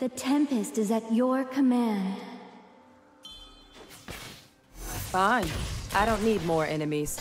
The Tempest is at your command. Fine. I don't need more enemies.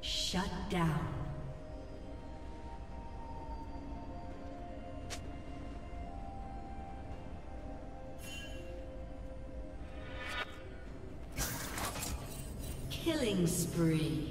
Shut down. Killing spree.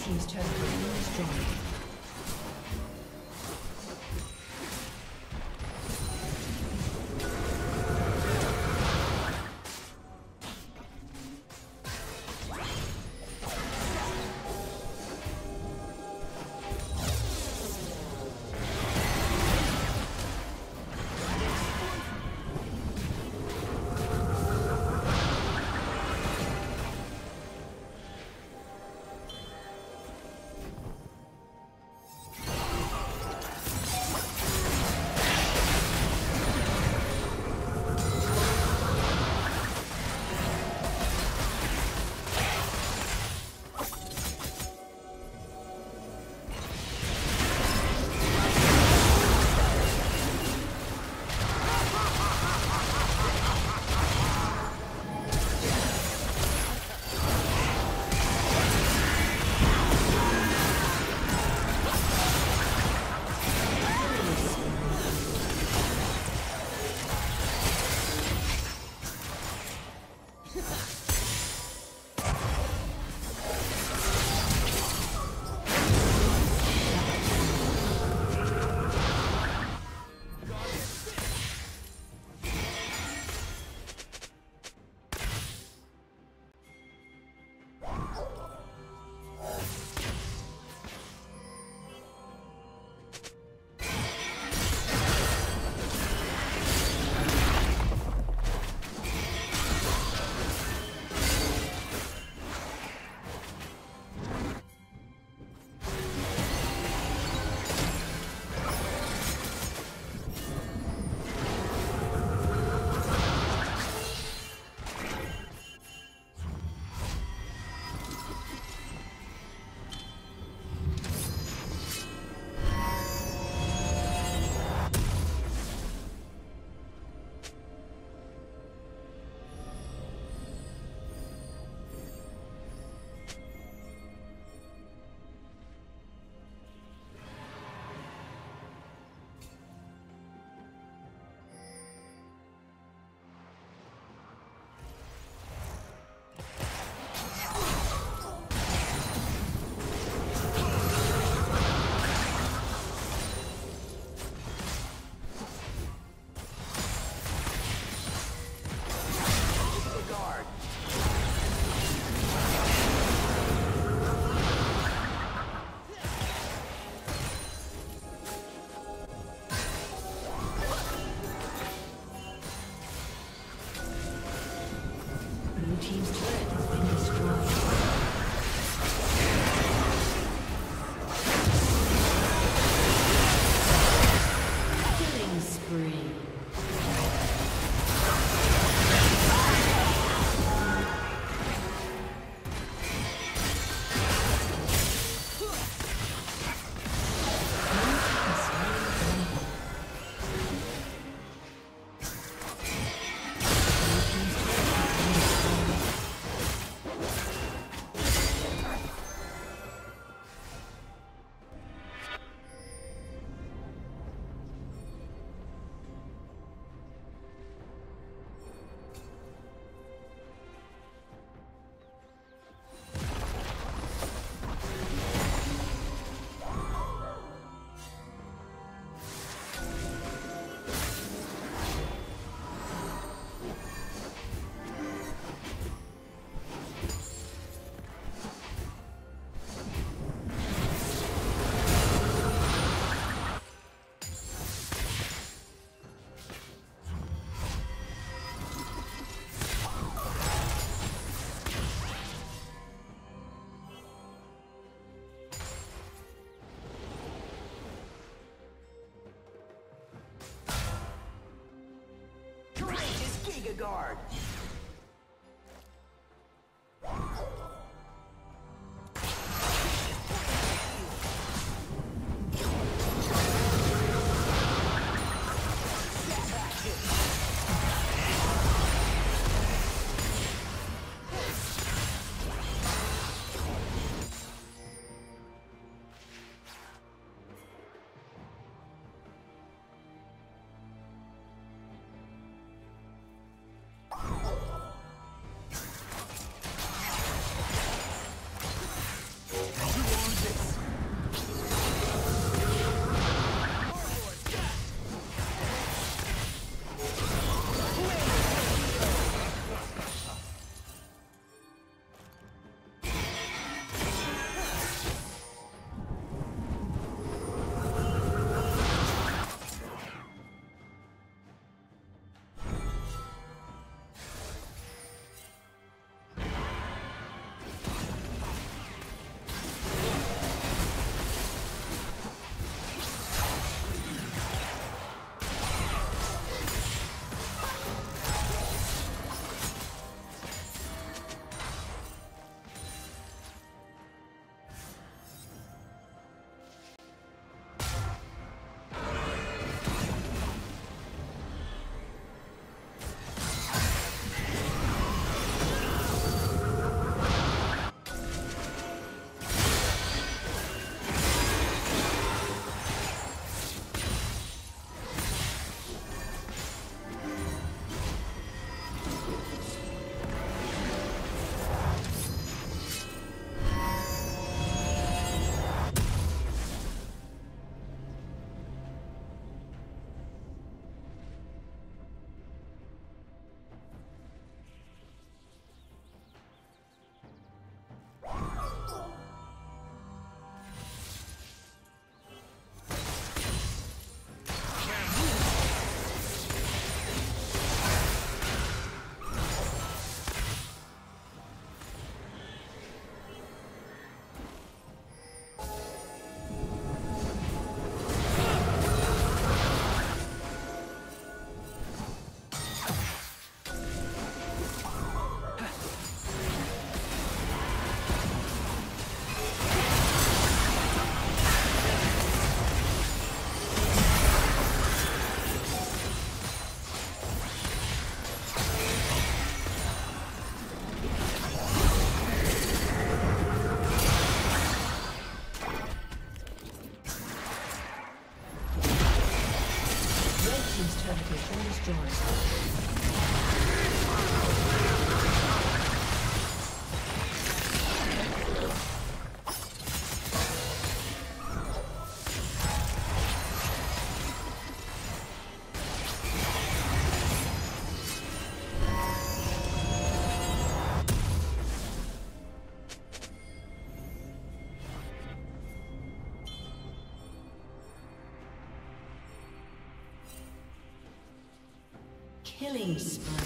Team's turn to be strong. Blue team's turret has been destroyed. Guard. Killing spree.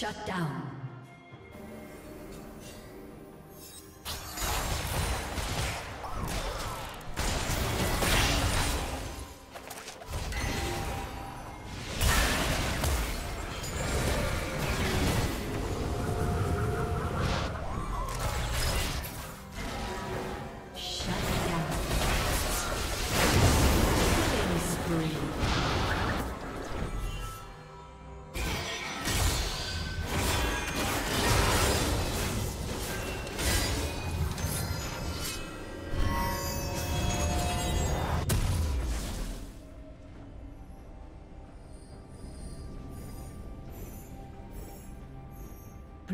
Shut down.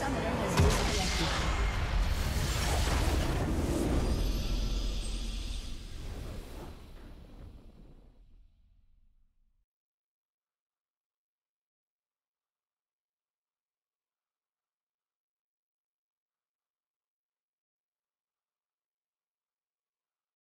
summoner has disconnected.